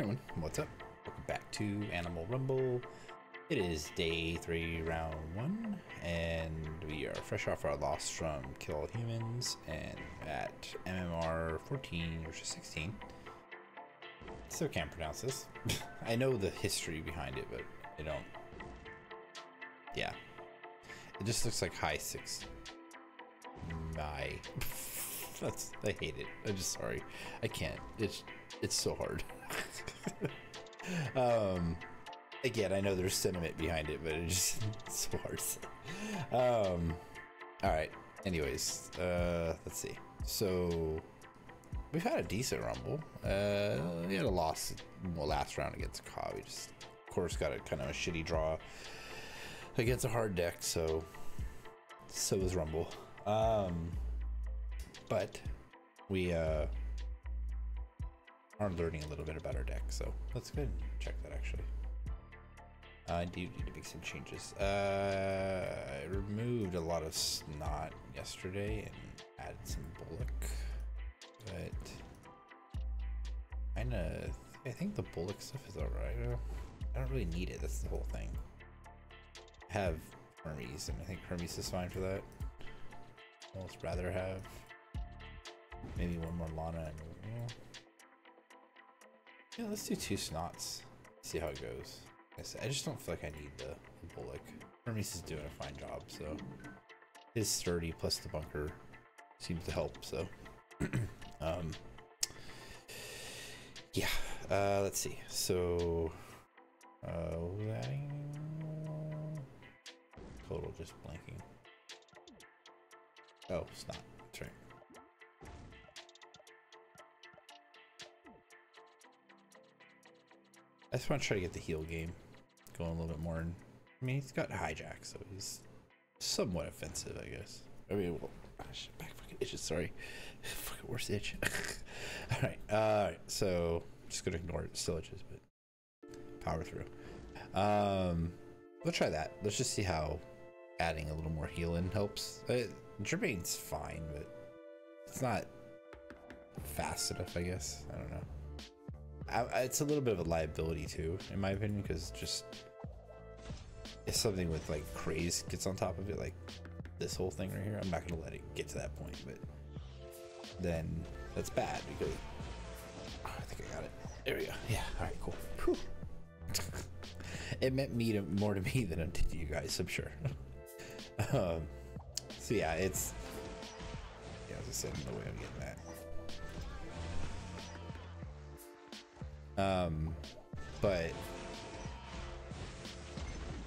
Everyone, what's up? Welcome back to Animal Rumble. It is day 3, round 1, and we are fresh off our loss from Kill All Humans, and at MMR 14 or 16. Still can't pronounce this. I know the history behind it, but I don't. Yeah. It just looks like high 6. My. That's, I hate it. I'm just sorry. I can't. It's so hard. Again, I know there's sentiment behind it, but it's so hard. Alright. Anyways, let's see. So, we've had a decent rumble. We had a loss last round against Ka. We just, of course, got a kind of a shitty draw against a hard deck, so was Rumble. But we are learning a little bit about our deck, so let's go ahead and check that actually. I do need to make some changes. I removed a lot of snot yesterday and added some bullock, but kinda, I think the bullock stuff is alright. I don't really need it, that's the whole thing. I have Hermes, and I think Hermes is fine for that. Almost rather have maybe one more Lana and yeah, let's do 2 snots. See how it goes. I just don't feel like I need the bullock. Hermes is doing a fine job, so his sturdy plus the bunker seems to help. So, yeah. Let's see. So, total just blanking. Oh, it's not. That's right. I just want to try to get the heal game going a little bit more. I mean, he's got hijack, so he's somewhat offensive, I guess. I mean, well, gosh, back fucking itches, sorry. Fucking worst itch. Alright, so I'm just going to ignore it. Still itches, but power through. We'll try that. Let's just see how adding a little more healing helps. Jermaine's fine, but it's not fast enough, I guess. I don't know. It's a little bit of a liability too, in my opinion, because just if something with like craze gets on top of it, like this whole thing right here, I'm not gonna let it get to that point, but then that's bad because oh, I think I got it. There we go. Yeah. All right. Cool. It meant more to me than it did to you guys, I'm sure. So yeah, it's yeah. As I said, no way I'm getting that. But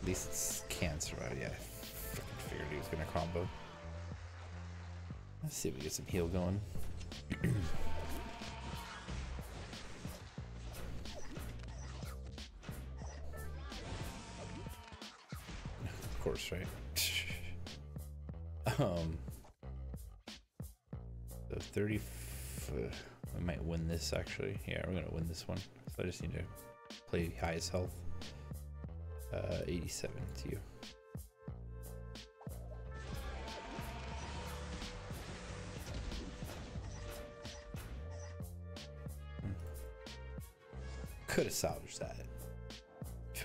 at least it's can survive. Yeah, I fucking figured he was gonna combo. Let's see if we get some heal going. Of course, right? So 30. I might win this actually. Yeah, we're gonna win this one. So I just need to play highest health. 87 to you. Could have salvaged that.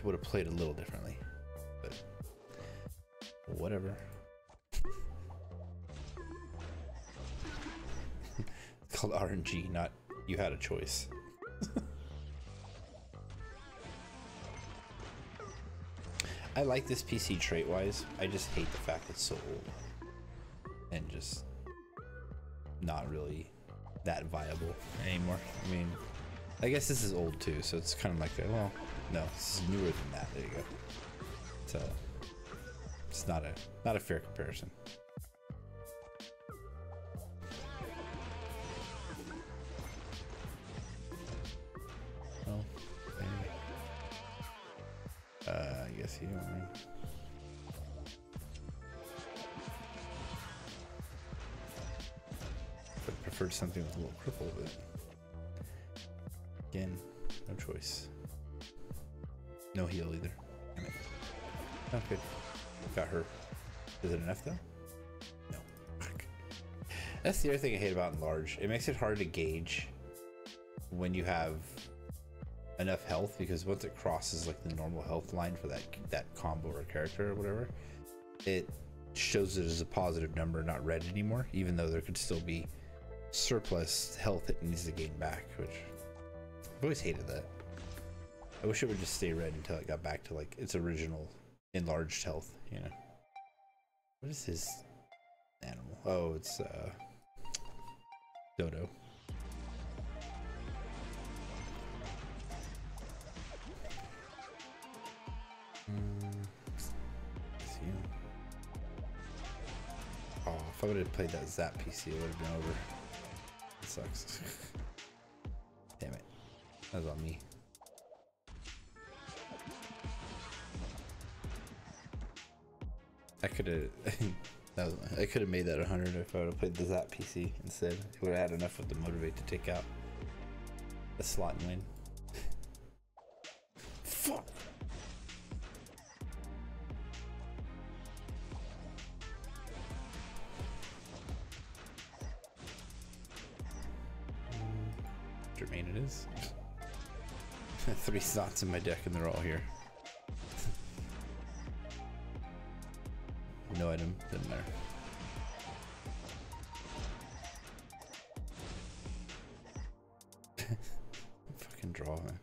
Would have played a little differently, but whatever. Called RNG, not you had a choice. I like this PC trait wise, I just hate the fact it's so old and just not really that viable anymore. I mean, I guess this is old too, so it's kind of like, well, no, this is newer than that. There you go. So it's not a fair comparison. I'd prefer something with a little cripple, but again, no choice. No heal either. Damn it. Not good. Got her. Is it enough though? No. That's the other thing I hate about enlarge. It makes it hard to gauge when you have enough health, because once it crosses like the normal health line for that combo or character or whatever, it shows it as a positive number, not red anymore, even though there could still be surplus health it needs to gain back, which I've always hated that. I wish it would just stay red until it got back to like its original enlarged health, you know. What is this animal? Oh, it's Dodo. Oh, if I would have played that Zap PC, it would have been over. It sucks. Damn it. That was on me. I could have made that 100 if I would have played the Zap PC instead. It would have had enough of the motivate to take out a slot and win. Fuck! Jermaine it is. 3 slots in my deck and they're all here. No item, doesn't matter. Fucking draw, man.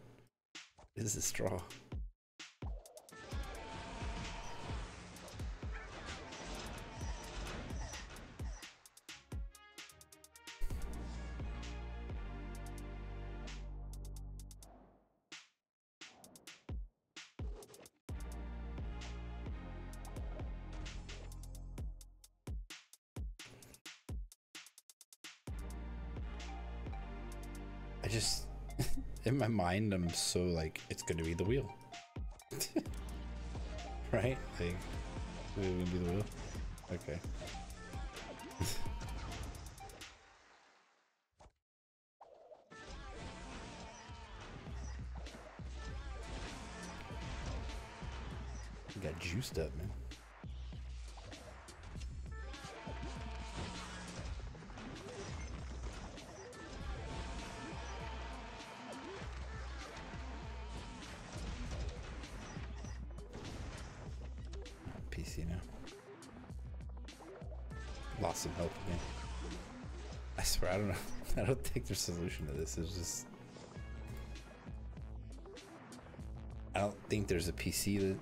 What is this draw? I just, in my mind, I'm so like, it's gonna be the wheel. Right? Like, it's gonna be the wheel? Okay. You got juiced up, man. You know, lost some help again. I swear, I don't know. I don't think there's a solution to this. It's just, I don't think there's a PC that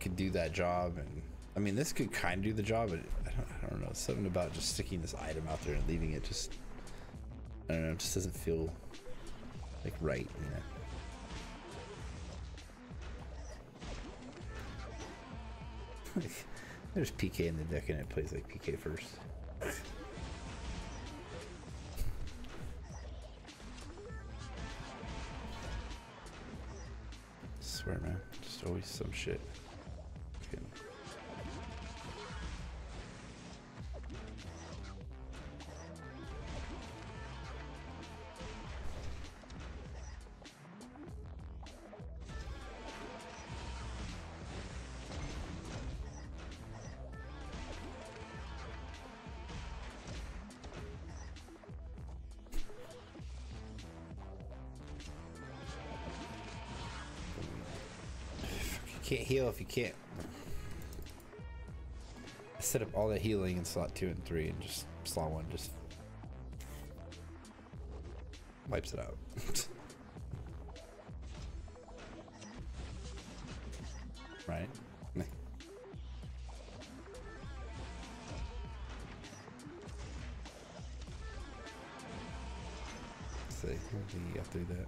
could do that job. And I mean, this could kind of do the job, but I don't know. Something about just sticking this item out there and leaving it just, I don't know. It just doesn't feel like right, you know. Like, there's PK in the deck and it plays like PK first. Swear, man, just always some shit. Okay. Can't heal if you can't. I set up all the healing in slot 2 and 3 and just slot 1 just wipes it out. Right? Let's see, hopefully you got through that.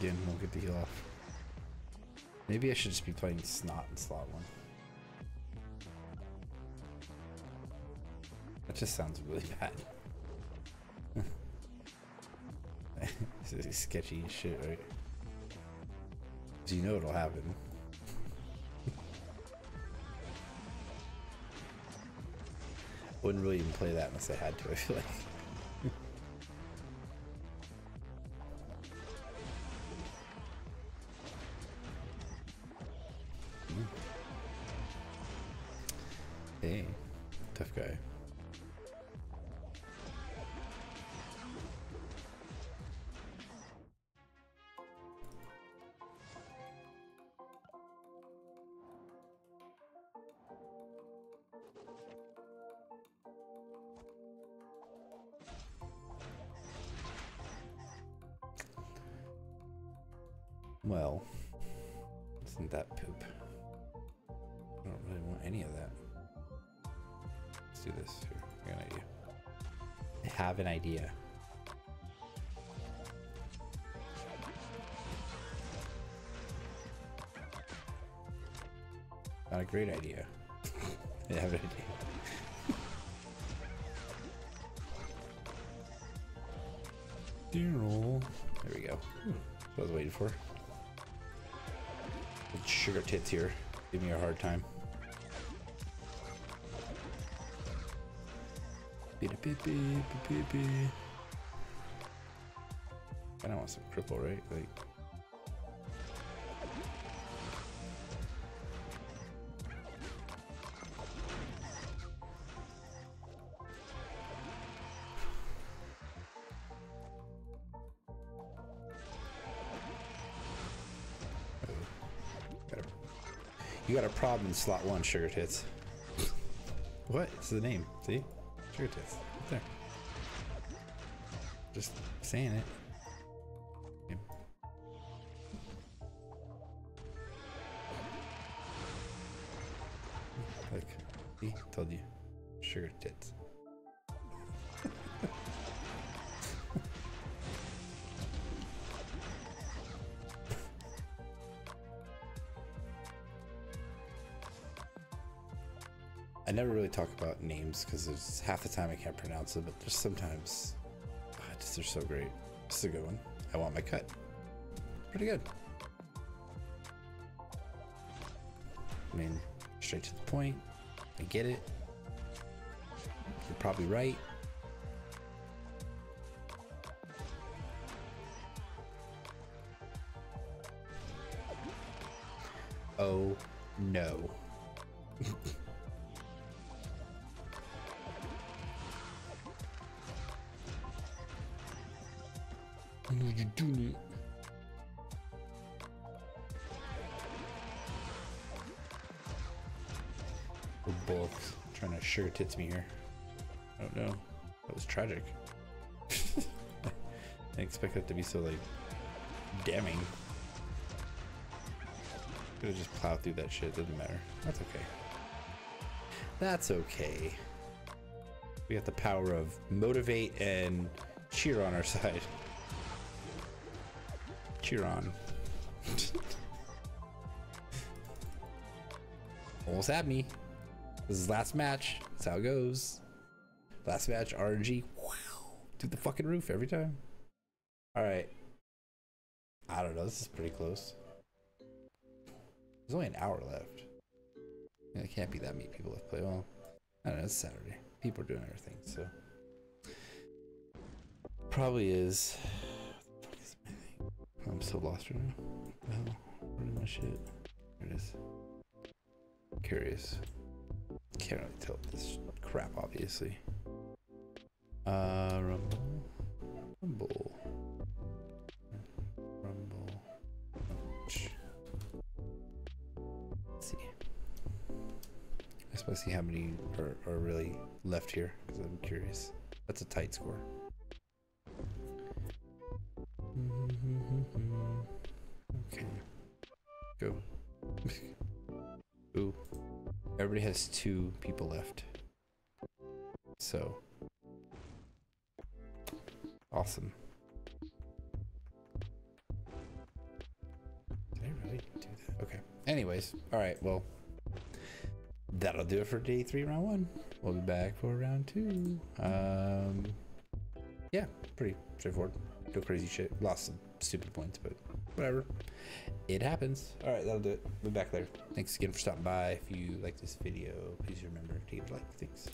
Again, we'll get the heal off. Maybe I should just be playing Snot in slot 1. That just sounds really bad. This is sketchy as shit, right? So you know it'll happen. Wouldn't really even play that unless I had to, I feel like. Dang. Tough guy. Well, isn't that poop? I don't really want any of that. Let's do this here. I got an idea. I have an idea. Not a great idea. I have an idea. Daryl. There we go. That's what I was waiting for. Sugar tits here. Give me a hard time. I don't want some cripple, right? Like. You got a problem in slot one, Sugar Tits. What? It's the name. See? Sugar Tits. Right there. Just saying it. Yeah. Look. See? Told you. Sugar Tits. I never really talk about names because there's half the time I can't pronounce it, but there's sometimes they're so great. This is a good one. I want my cut. Pretty good. I mean, straight to the point. I get it. You're probably right. Oh no. No, you don't. We're both trying to sugar tits me here. Oh no, that was tragic. I didn't expect that to be so like damning. Could have just plowed through that shit. Doesn't matter. That's okay. That's okay. We got the power of motivate and cheer on our side. Cheer on. Almost had me. This is last match. That's how it goes. Last match, RNG. Wow. To the fucking roof every time. Alright. I don't know. This is pretty close. There's only an hour left. It can't be that many people left play. Well, I don't know. It's Saturday. People are doing everything, so. Probably is. I'm so lost right now. Oh, where's my shit? There it is. Curious. Can't really tell this crap, obviously. Rumble. Rumble. Rumble. Let's see. I suppose see how many are really left here, because I'm curious. That's a tight score. Okay. Go. Ooh. Everybody has two people left. So. Awesome. Did I really do that? Okay. Anyways. Alright, well. That'll do it for day 3, round 1. We'll be back for round 2. Yeah. Pretty straightforward. No crazy shit. Lost some stupid points, but whatever. It happens. Alright, that'll do it. We'll be back later. Thanks again for stopping by. If you like this video, please remember to give a like. Thanks.